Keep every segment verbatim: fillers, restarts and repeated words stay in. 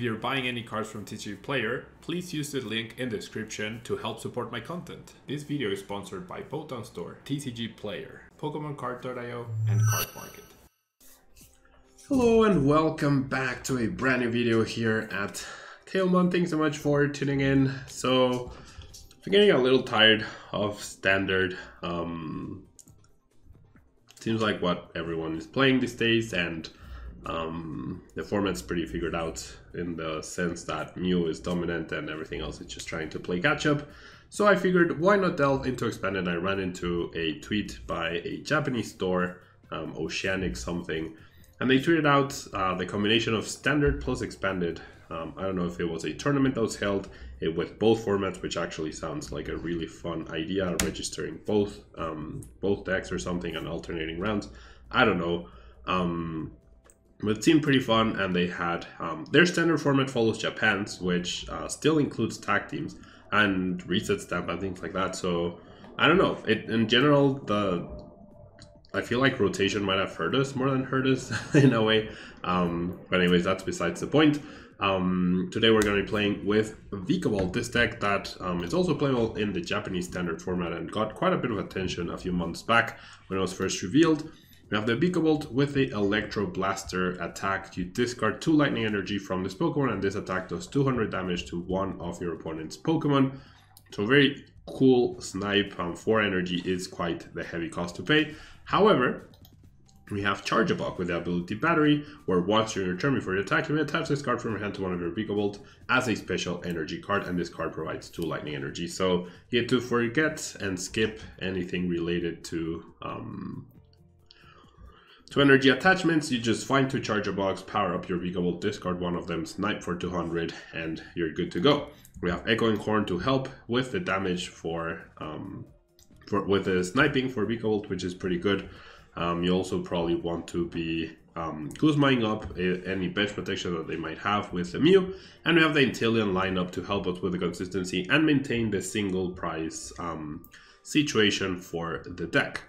if you're buying any cards from T C G Player, please use the link in the description to help support my content. This video is sponsored by Po Town Store, T C G Player, Pokemon Card dot i o, and Card Market. Hello and welcome back to a brand new video here at Tablemon. Thanks so much for tuning in. So, I'm getting a little tired of standard. Um, seems like what everyone is playing these days, and um, the format's pretty figured out in the sense that Mew is dominant and everything else is just trying to play catch-up. So I figured, why not delve into expanded? I ran into a tweet by a Japanese store, um, Oceanic something, and they tweeted out uh, the combination of standard plus expanded. Um, I don't know if it was a tournament that was held with both formats, which actually sounds like a really fun idea, registering both um, both decks or something and alternating rounds. I don't know, um, but it seemed pretty fun, and they had um, their standard format follows Japan's, which uh, still includes tag teams and reset stamp and things like that. So I don't know. It in general the I feel like rotation might have hurt us more than hurt us in a way. Um, but anyways, that's besides the point. Um, today we're going to be playing with Vikavolt, this deck that um, is also playable in the Japanese standard format and got quite a bit of attention a few months back when it was first revealed. We have the Vikavolt with the Electro Blaster attack. You discard two lightning energy from this Pokemon, and this attack does two hundred damage to one of your opponent's Pokemon. So very cool snipe. Um, four energy is quite the heavy cost to pay. However, we have Charjabug with the ability Battery, where once during your turn before you attack, you may attach this card from your hand to one of your Vikavolt as a special energy card, and this card provides two lightning energy. So you have to forget and skip anything related to um, to energy attachments. You just find two Charjabugs, power up your Vikavolt, discard one of them, snipe for two hundred, and you're good to go. We have Echoing Horn to help with the damage for, um, for with the sniping for Vikavolt, which is pretty good. Um, you also probably want to be um, Guzmaing up uh, any bench protection that they might have with the Mew. And we have the Inteleon lineup to help us with the consistency and maintain the single price um, situation for the deck.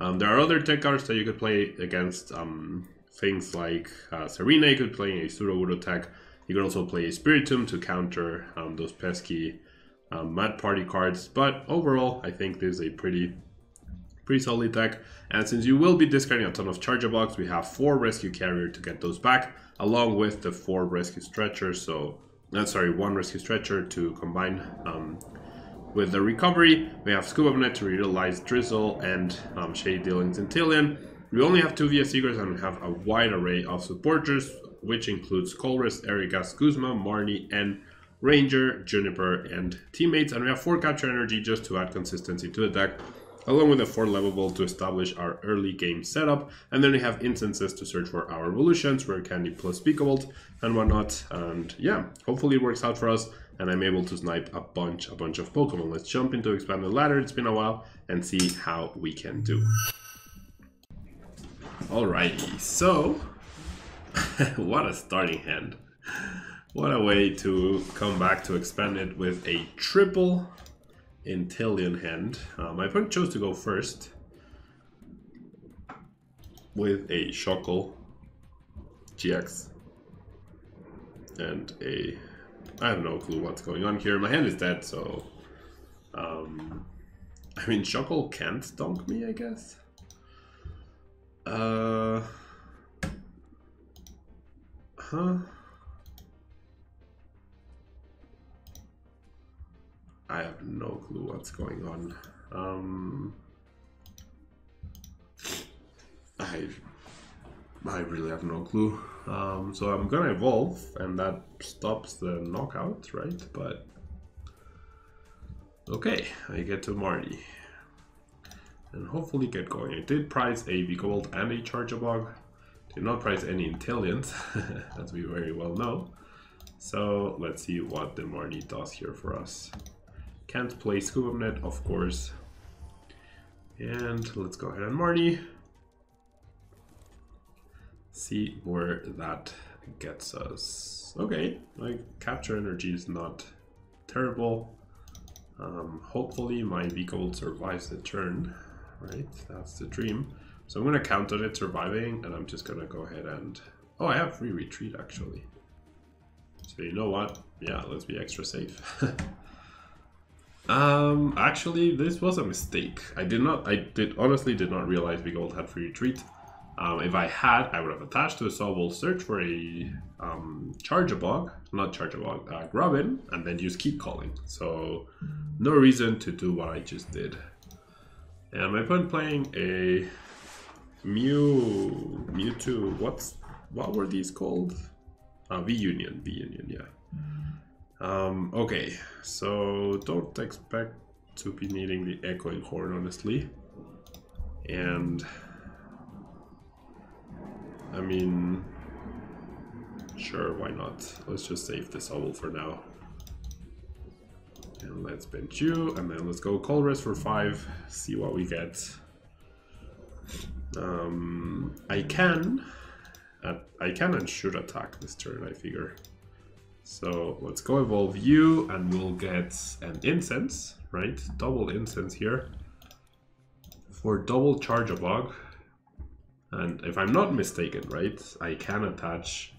Um, there are other tech cards that you could play against, um, things like uh, Serena. You could play a Sudowoodo tech. You could also play a Spiritomb to counter um, those pesky um, Mad Party cards. But overall, I think this is a pretty... pretty solid deck, and since you will be discarding a ton of Charjabugs, we have four Rescue Carrier to get those back, along with the four Rescue Stretcher, so, uh, sorry, one Rescue Stretcher to combine um, with the Recovery. We have Scoop Up Net to utilize Drizzle and um, Shady Dealings and Inteleon. We only have two V S Seekers, and we have a wide array of supporters, which includes Colress, Erigas, Guzma, Marnie, and Ranger, Juniper, and Teammates, and we have four Capture Energy just to add consistency to the deck, along with a four levelable to establish our early game setup, and then we have instances to search for our evolutions, Rare Candy plus Vikavolt and whatnot, and yeah, hopefully it works out for us, and I'm able to snipe a bunch, a bunch of Pokemon. Let's jump into Expanded Ladder, it's been a while, and see how we can do. Alrighty, so, what a starting hand. What a way to come back to Expanded with a triple Inteleon hand. Uh, my opponent chose to go first with a Shockle G X and a... I have no clue what's going on here. My hand is dead, so... Um, I mean, Shockle can't dunk me, I guess. Uh... Huh? I have no clue what's going on. Um, I I really have no clue. Um, so I'm gonna evolve, and that stops the knockout, right? But okay, I get to Marnie, and hopefully get going. I did price a Vikavolt and a Charjabug. Did not price any Inteleons, as we very well know. So let's see what the Marnie does here for us. Can't play Scoop Up Net, of course. And let's go ahead and Marnie. See where that gets us. Okay, my Capture Energy is not terrible. Um, hopefully my Vikavolt survives the turn, right? That's the dream. So I'm gonna count on it surviving, and I'm just gonna go ahead and... Oh, I have free retreat, actually. So you know what? Yeah, let's be extra safe. Um, actually, this was a mistake. I did not, I did honestly did not realize V-Gold had free retreat. Um, if I had, I would have attached to a Sobble, search for a um, Charjabug, not Charjabug, uh, Grubbin, and then use Keep Calling. So, no reason to do what I just did. And my opponent playing a Mew, Mewtwo, what's, what were these called? Uh, V-Union, V-Union, yeah. Um, okay, so don't expect to be needing the Echoing Horn, honestly. And I mean, sure, why not? Let's just save this Sobble for now. And let's bench you, and then let's go Colress for five, see what we get. Um, I can, uh, I can and should attack this turn, I figure. So let's go evolve you, and we'll get an incense, right? Double incense here for double Charjabug. And if I'm not mistaken, right, I can attach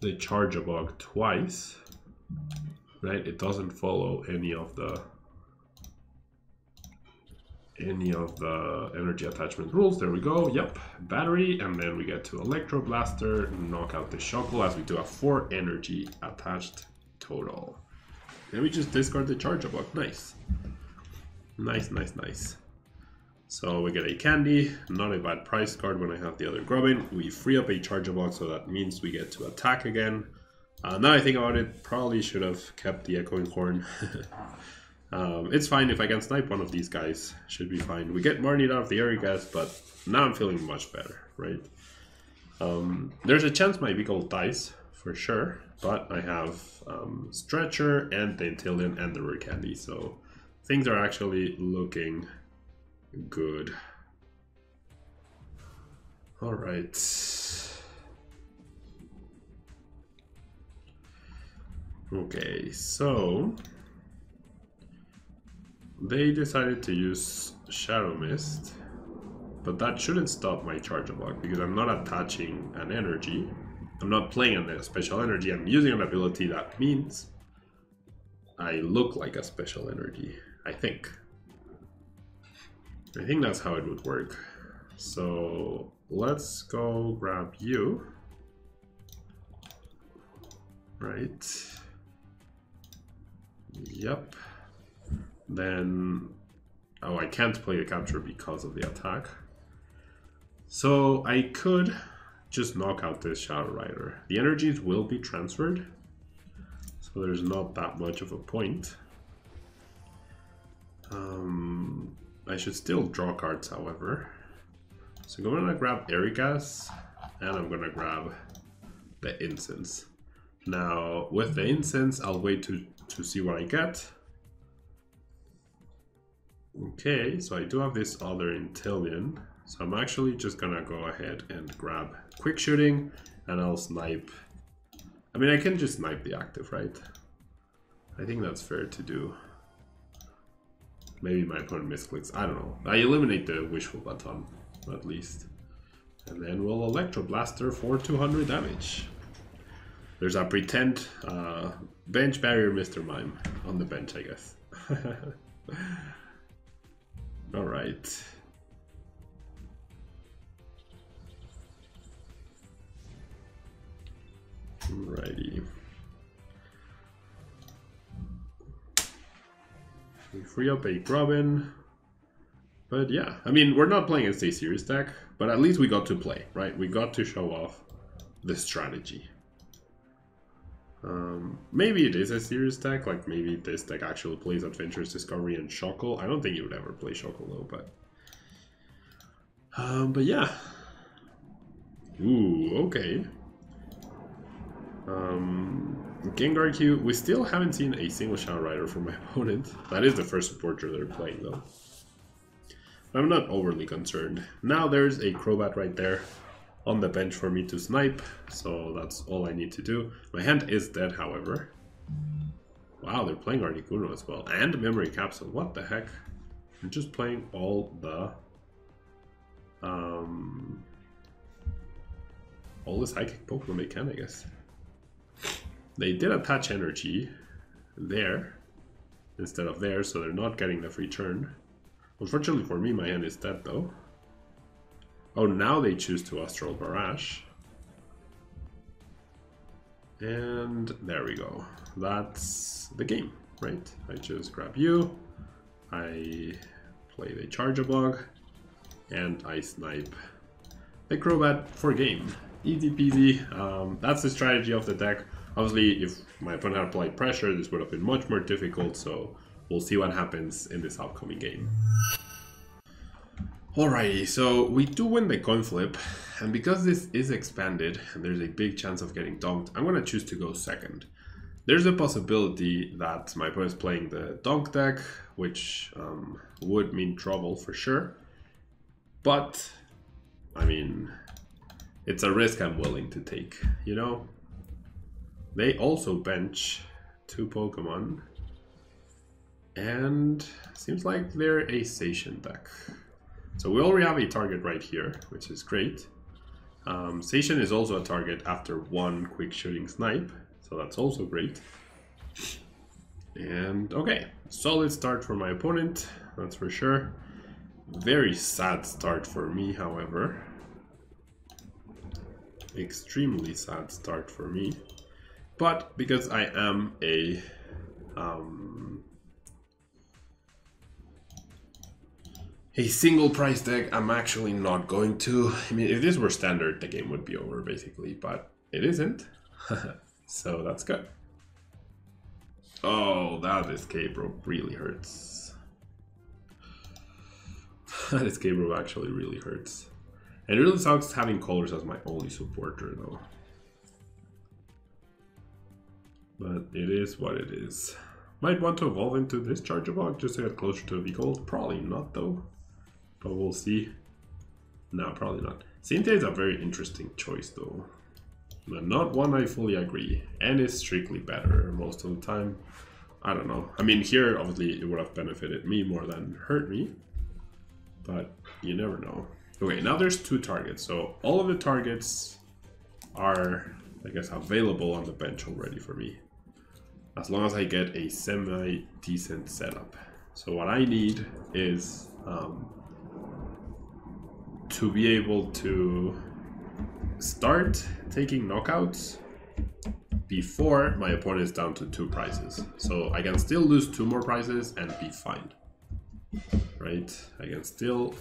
the Charjabug twice, right? It doesn't follow any of the any of the energy attachment rules. There we go. Yep, battery, and then we get to Electro Blaster, knock out the Shuckle, as we do have four energy attached total. Then we just discard the Charjabug. Nice, nice, nice, nice. So we get a candy, not a bad price card when I have the other Grubbin. We free up a Charjabug, so that means we get to attack again. Uh, now I think about it, probably should have kept the Echoing Horn. um, it's fine if I can snipe one of these guys, should be fine. We get Marnie out of the area gas, but now I'm feeling much better, right? Um, there's a chance my V-Gold dies, for sure, but I have um, Stretcher and the Inteleon and the Rare Candy, so things are actually looking good. All right. Okay, so they decided to use Shadow Mist, but that shouldn't stop my Charjabug because I'm not attaching an energy. I'm not playing on a special energy. I'm using an ability that means I look like a special energy, I think. I think that's how it would work. So let's go grab you. Right. Yep. Then, oh, I can't play the capture because of the attack. So I could just knock out this Shadow Rider. The energies will be transferred, so there's not that much of a point. Um, I should still draw cards, however. So I'm gonna grab Erica's, and I'm gonna grab the incense. Now, with the incense, I'll wait to, to see what I get. Okay, so I do have this other Inteleon. So I'm actually just gonna go ahead and grab Quick Shooting, and I'll snipe. I mean, I can just snipe the active, right? I think that's fair to do. Maybe my opponent misclicks, I don't know. I eliminate the Wishful Baton, at least. And then we'll Electro Blaster for two hundred damage. There's a pretend uh, bench barrier Mister Mime on the bench, I guess. All right. Alrighty. We free up a Grubbin, but yeah, I mean, we're not playing against a serious deck, but at least we got to play, right? We got to show off the strategy. Um, maybe it is a serious deck, like maybe this deck actually plays Adventures, Discovery, and Shuckle. I don't think you would ever play Shuckle though, but... Um, but yeah. Ooh, okay. Um... Gengar Q, we still haven't seen a single Shadow Rider from my opponent. That is the first supporter they're playing though. I'm not overly concerned. Now there's a Crobat right there on the bench for me to snipe, so that's all I need to do. My hand is dead, however. Wow, they're playing Articuno as well, and Memory Capsule, what the heck? I'm just playing all the... Um, all the Psychic Pokemon they can, I guess. They did a Touch Energy there instead of there, so they're not getting the free turn. Unfortunately for me, my hand is dead though. Oh, now they choose to Astral Barrage. And there we go. That's the game, right? I just grab you, I play the Charjabug, and I snipe the Crobat for game. Easy peasy. Um, that's the strategy of the deck. Obviously, if my opponent had applied pressure, this would have been much more difficult, so we'll see what happens in this upcoming game. Alrighty, so we do win the coin flip, and because this is expanded and there's a big chance of getting dunked, I'm going to choose to go second. There's a possibility that my opponent's playing the dunk deck, which um, would mean trouble for sure, but I mean, it's a risk I'm willing to take, you know? They also bench two Pokemon, and seems like they're a Satian deck. So we already have a target right here, which is great. Um, Satian is also a target after one quick shooting snipe, so that's also great. And okay, solid start for my opponent, that's for sure. Very sad start for me, however. Extremely sad start for me. But because I am a... Um, A single price deck, I'm actually not going to. I mean, if this were standard, the game would be over basically, but it isn't. So that's good. Oh, that escape rope really hurts. That escape rope actually really hurts. And it really sucks having Colress as my only supporter though. But it is what it is. Might want to evolve into this Charjabug just to get closer to a V-Gold. Probably not though. But we'll see. No, probably not. Cynthia is a very interesting choice though, but not one I fully agree, and is strictly better most of the time. I don't know. I mean, here obviously it would have benefited me more than hurt me, but you never know. Okay, now there's two targets, so all of the targets are, I guess, available on the bench already for me, as long as I get a semi-decent setup. So what I need is um, to be able to start taking knockouts before my opponent is down to two prizes. So I can still lose two more prizes and be fine, right? I can still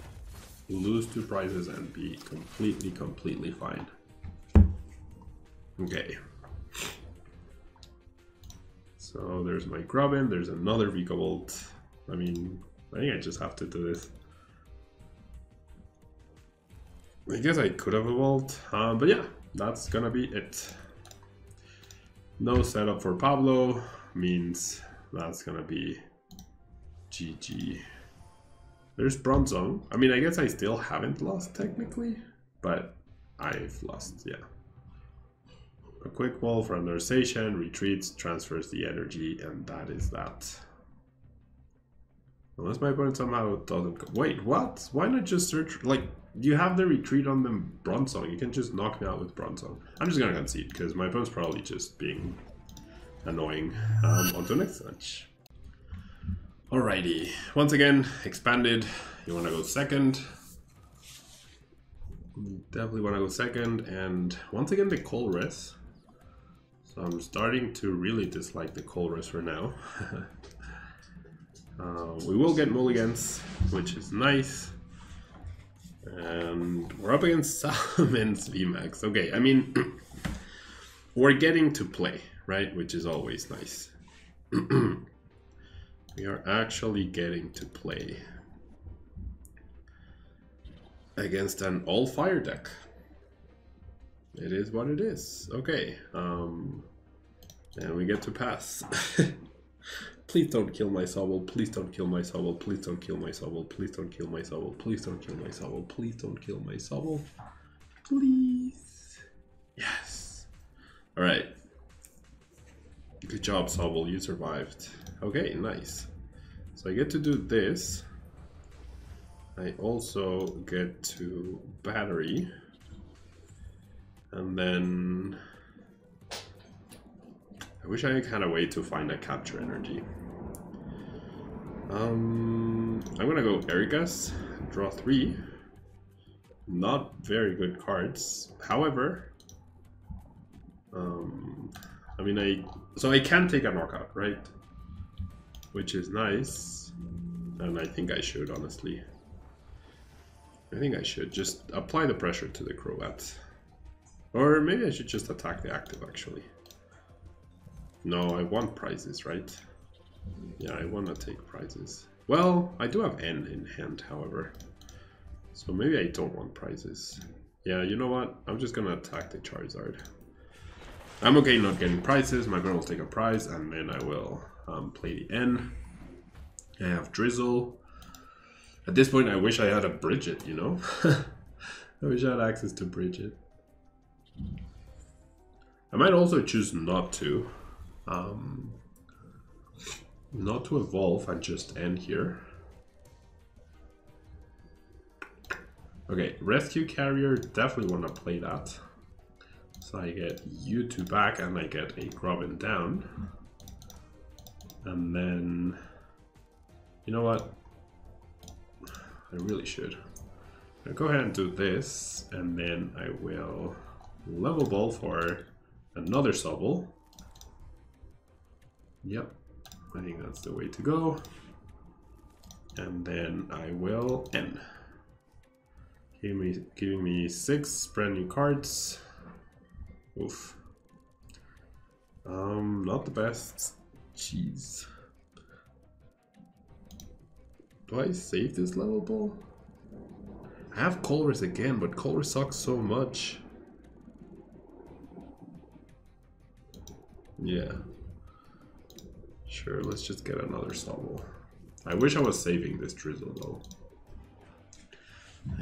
lose two prizes and be completely, completely fine. Okay. So there's my Grubbin, there's another Vikavolt. I mean, I think I just have to do this. I guess I could have evolved, um, but yeah, that's gonna be it. No setup for Pablo means that's gonna be G G. There's Bronzong. I mean, I guess I still haven't lost technically, but I've lost, yeah. A quick wall for another Satian, retreats, transfers the energy, and that is that. Unless my opponent somehow doesn't go. Wait, what? Why not just search? Like, you have the retreat on the Bronzong. You can just knock me out with Bronzong. I'm just gonna concede, because my opponent's probably just being annoying. Um, on to next match. Alrighty. Once again, expanded. You wanna go second. Definitely wanna go second, and once again the Colress. So I'm starting to really dislike the Colress for now. uh, we will get mulligans, which is nice. And we're up against Solomon's V max. Okay, I mean, we're getting to play, right? Which is always nice. We are actually getting to play against an all-fire deck. It is what it is. Okay, um, and we get to pass. Please don't kill my Sobble, please don't kill my Sobble, please don't kill my Sobble, please don't kill my Sobble, please don't kill my Sobble, please don't kill my Sobble, please. Yes. All right. Good job, Sobble, you survived. Okay, nice. So I get to do this. I also get to battery, and then I wish I had a way to find a Capture Energy. Um, I'm gonna go Ergas, draw three. Not very good cards, however, um, I mean, I so I can take a knockout, right? Which is nice, and I think I should, honestly. I think I should just apply the pressure to the Crobat. Or maybe I should just attack the active, actually. No, I want prizes, right? Yeah, I want to take prizes. Well, I do have N in hand, however. So maybe I don't want prizes. Yeah, you know what? I'm just going to attack the Charizard. I'm okay not getting prizes. My girl will take a prize, and then I will um, play the N. I have Drizzle. At this point, I wish I had a Bridget, you know? I wish I had access to Bridget. I might also choose not to. Um, not to evolve and just end here. Okay, Rescue Carrier, definitely want to play that. So I get you two back and I get a Grubbin down. And then, you know what? I really should. I'll go ahead and do this, and then I will level ball for another Sobble. Yep, I think that's the way to go. And then I will end. Give me, giving me six brand new cards. Oof. Um, not the best. Jeez. Do I save this level ball? I have Colress again, but Colress sucks so much. Yeah. Sure, let's just get another Sobble. I wish I was saving this Drizzle though.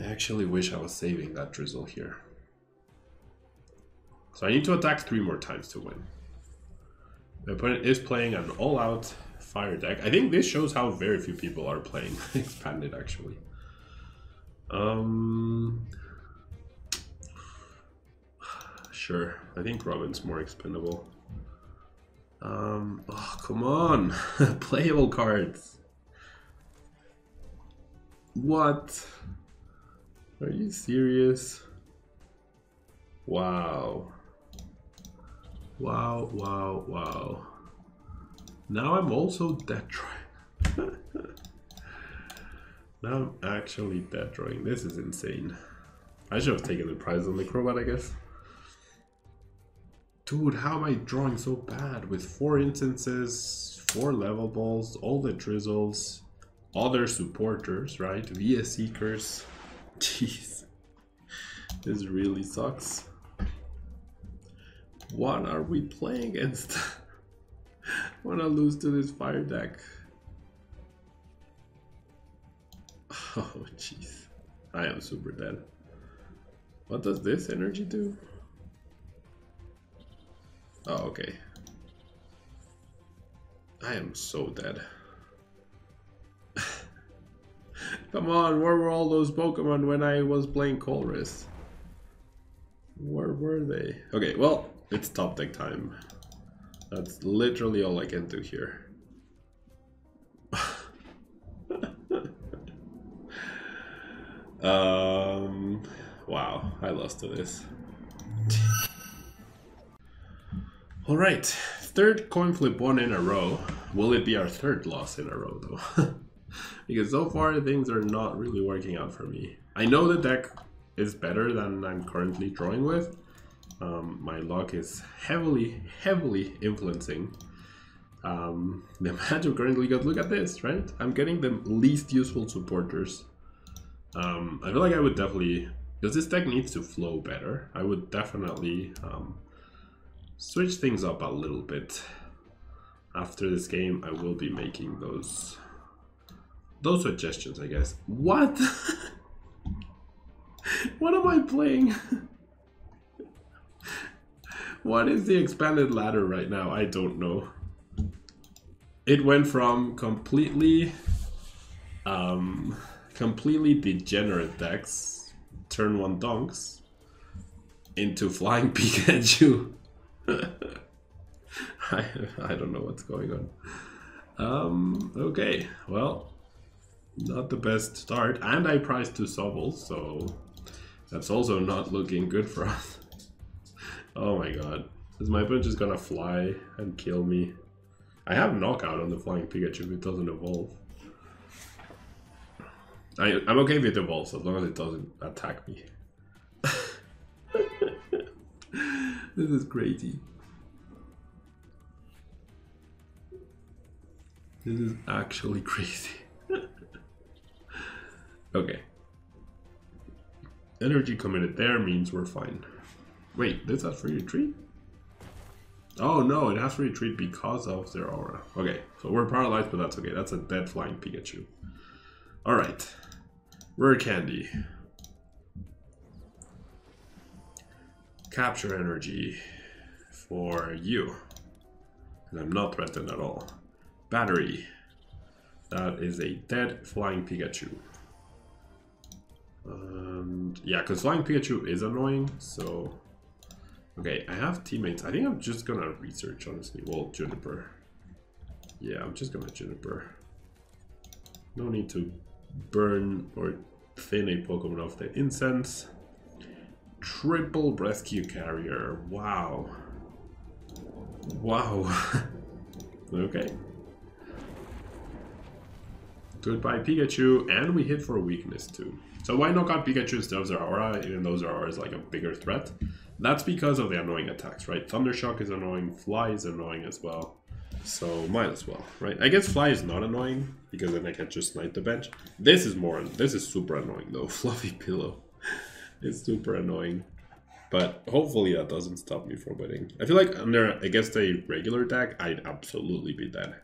I actually wish I was saving that Drizzle here. So I need to attack three more times to win. My opponent is playing an all-out fire deck. I think this shows how very few people are playing Expanded actually. Um, sure, I think Robin's more expendable. Um, oh, come on, playable cards. What? Are you serious? Wow. Wow, wow, wow. Now I'm also dead drawing. Now I'm actually dead drawing. This is insane. I should have taken the prize on the Crobat, I guess. Dude, how am I drawing so bad? With four instances, four level balls, all the Drizzles, other supporters, right? V S Seekers. Jeez. This really sucks. What are we playing against? I wanna lose to this fire deck. Oh, jeez. I am super dead. What does this energy do? Oh, okay. I am so dead. Come on, where were all those Pokemon when I was playing Colress? Where were they? Okay, well, it's top deck time. That's literally all I can do here. um, wow, I lost to this. All right, third coin flip one in a row. Will it be our third loss in a row though? Because so far things are not really working out for me. I know the deck is better than I'm currently drawing with. Um, my luck is heavily, heavily influencing um, the match I'm currently got. Look at this, right? I'm getting the least useful supporters. Um, I feel like I would definitely, because this deck needs to flow better, I would definitely um, switch things up a little bit. After this game, I will be making those those suggestions, I guess. What? What am I playing? What is the expanded ladder right now? I don't know. It went from completely, um, completely degenerate decks, turn one donks, into flying Pikachu. I, I don't know what's going on. Um, okay, well, not the best start. And I priced two Sobbles, so that's also not looking good for us. Oh my god. Is my bunch is gonna fly and kill me? I have knockout on the flying Pikachu, but it doesn't evolve. I, I'm okay if it evolves, as long as it doesn't attack me. This is crazy. This is actually crazy. Okay. Energy committed there means we're fine. Wait, does that free retreat? Oh no, it has to retreat because of their aura. Okay, so we're paralyzed, but that's okay. That's a dead flying Pikachu. Alright. Rare candy. Capture energy for you. And I'm not threatened at all. Battery. That is a dead flying Pikachu. And yeah, because flying Pikachu is annoying, so... Okay, I have teammates. I think I'm just gonna research, honestly. Well, Juniper. Yeah, I'm just gonna Juniper. No need to burn or thin a Pokemon off the incense. Triple Rescue Carrier. Wow. Wow. Okay. Goodbye, Pikachu. And we hit for weakness, too. So why knock out Pikachu instead of Zeraora, even though Zeraora is like a bigger threat? That's because of the annoying attacks, right? Thundershock is annoying, Fly is annoying as well. So might as well, right? I guess Fly is not annoying, because then I can just snipe the bench. This is more, this is super annoying though. Fluffy Pillow is super annoying. But hopefully that doesn't stop me from winning. I feel like under against a regular deck, I'd absolutely be dead.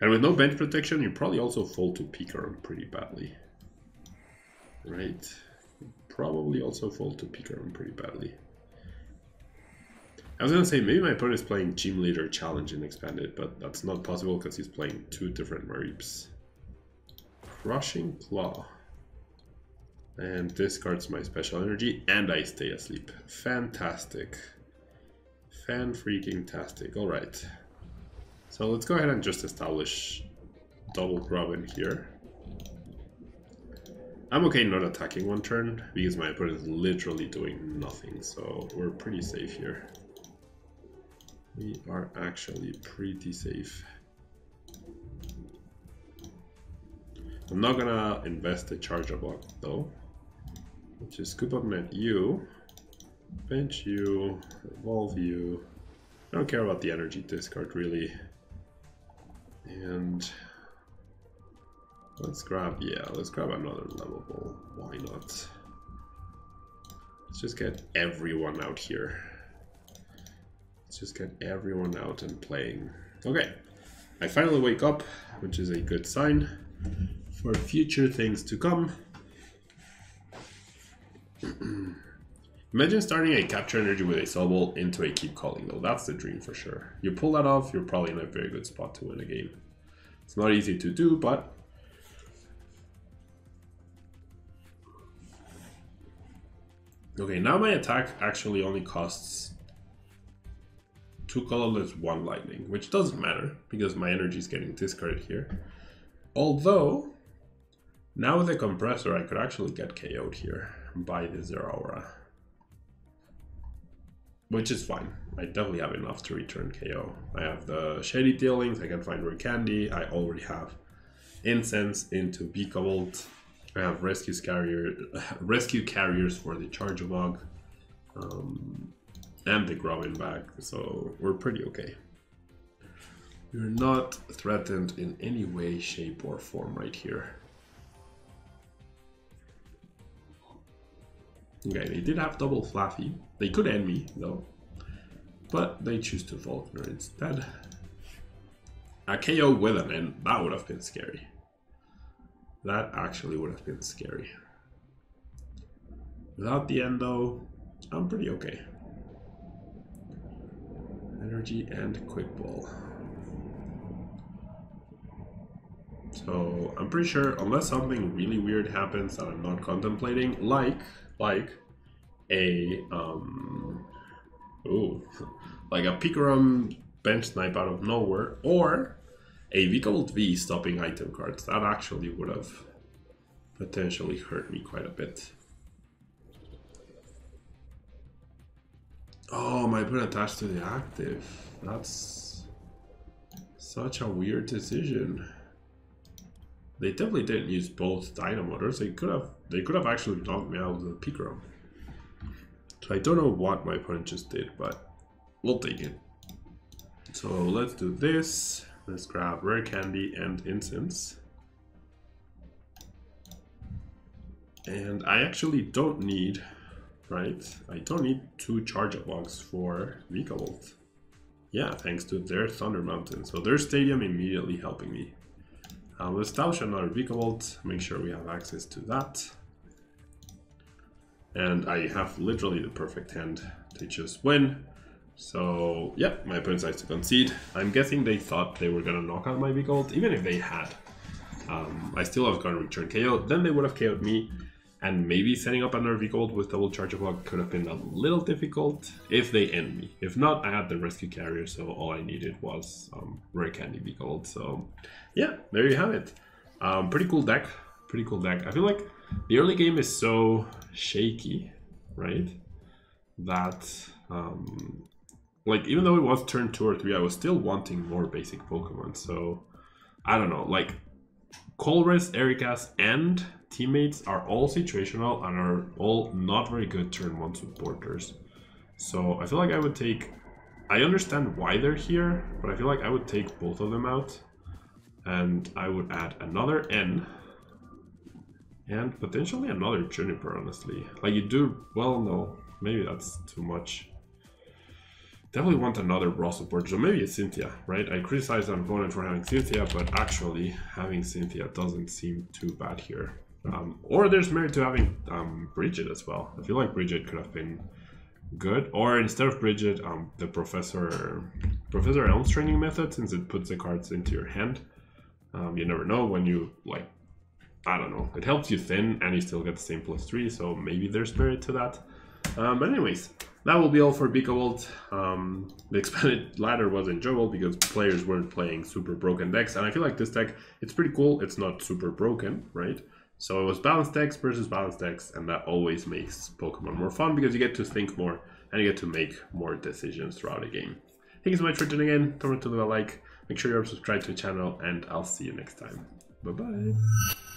And with no bench protection, you probably also fall to Pikarom pretty badly. Right? You probably also fall to Pikarom pretty badly. I was gonna say, maybe my opponent is playing Gym Leader Challenge in Expanded, but that's not possible because he's playing two different Mareeps. Crushing Claw. And discards my special energy, and I stay asleep. Fantastic. Fan-freaking-tastic. Alright. So let's go ahead and just establish Double Robin here. I'm okay not attacking one turn, because my opponent is literally doing nothing, so we're pretty safe here. We are actually pretty safe. I'm not gonna invest a Charjabug though. Just scoop up net you, bench you, evolve you. I don't care about the energy discard really. And let's grab, yeah, let's grab another level ball. Why not? Let's just get everyone out here. Let's just get everyone out and playing. Okay, I finally wake up, which is a good sign for future things to come. Imagine starting a capture energy with a Sobble into a keep calling though. That's the dream for sure. You pull that off, you're probably in a very good spot to win a game. It's not easy to do, but okay, now my attack actually only costs two colorless, one lightning, which doesn't matter because my energy is getting discarded here. Although, now with the compressor, I could actually get K O'd here by the Zeraora, which is fine. I definitely have enough to return K O. I have the Shady Dealings, I can find Rare Candy, I already have Incense into Vikavolt. I have Rescue Carrier, Rescue Carriers for the Charjabug. Um, And the Grubbin back, so we're pretty okay. You're not threatened in any way, shape, or form right here. Okay, they did have double Fluffy. They could end me, though. But they choose to Volkner instead. A K O with an end, that would have been scary. That actually would have been scary. Without the end, though, I'm pretty okay. Energy and Quick Ball. So I'm pretty sure, unless something really weird happens that I'm not contemplating, like like a um, ooh, like a Pikarom Bench Snipe out of nowhere, or a V-Gold V stopping item card. That actually would have potentially hurt me quite a bit. Oh, my put attached to the active. That's such a weird decision. They definitely didn't use both Dynamotors. They could have they could have actually knocked me out with a Pikarom. So I don't know what my opponent just did, but we'll take it. So let's do this. Let's grab Rare Candy and Incense. And I actually don't need, right? I don't need two Charjabugs for Vikavolt. Yeah, thanks to their Thunder Mountain. So their Stadium immediately helping me. I'll establish another Vikavolt, make sure we have access to that. And I have literally the perfect hand to just win. So, yeah, my opponent decides to concede. I'm guessing they thought they were gonna knock out my V-Gold, even if they had. Um, I still have gone return K O, then they would have K O'd me, and maybe setting up another V-Gold with double Charjabug could have been a little difficult if they end me. If not, I had the Rescue Carrier, so all I needed was um, Rare Candy V-Gold. So, yeah, there you have it. Um, pretty cool deck, pretty cool deck. I feel like the early game is so shaky, right, that... Um, Like, even though it was turn two or three, I was still wanting more basic Pokemon. So, I don't know. Like, Colress, Ericas, and Teammates are all situational and are all not very good turn one supporters. So, I feel like I would take... I understand why they're here, but I feel like I would take both of them out. And I would add another N. And potentially another Juniper, honestly. Like, you do... Well, no. Maybe that's too much. Definitely want another raw support, so maybe it's Cynthia, right? I criticized an opponent for having Cynthia, but actually having Cynthia doesn't seem too bad here. Um, or there's merit to having um, Bridget as well. I feel like Bridget could have been good. Or instead of Bridget, um, the Professor Professor Elm's training method, since it puts the cards into your hand. Um, you never know when you, like, I don't know. It helps you thin and you still get the same plus three, so maybe there's merit to that. Um, but anyways, that will be all for Vikavolt. Um, the expanded ladder was enjoyable because players weren't playing super broken decks, and I feel like this deck, it's pretty cool. It's not super broken, right? So it was balanced decks versus balanced decks, and that always makes Pokemon more fun because you get to think more and you get to make more decisions throughout the game. Thank you so much for tuning in. Don't forget to leave a like. Make sure you're subscribed to the channel, and I'll see you next time. Bye bye.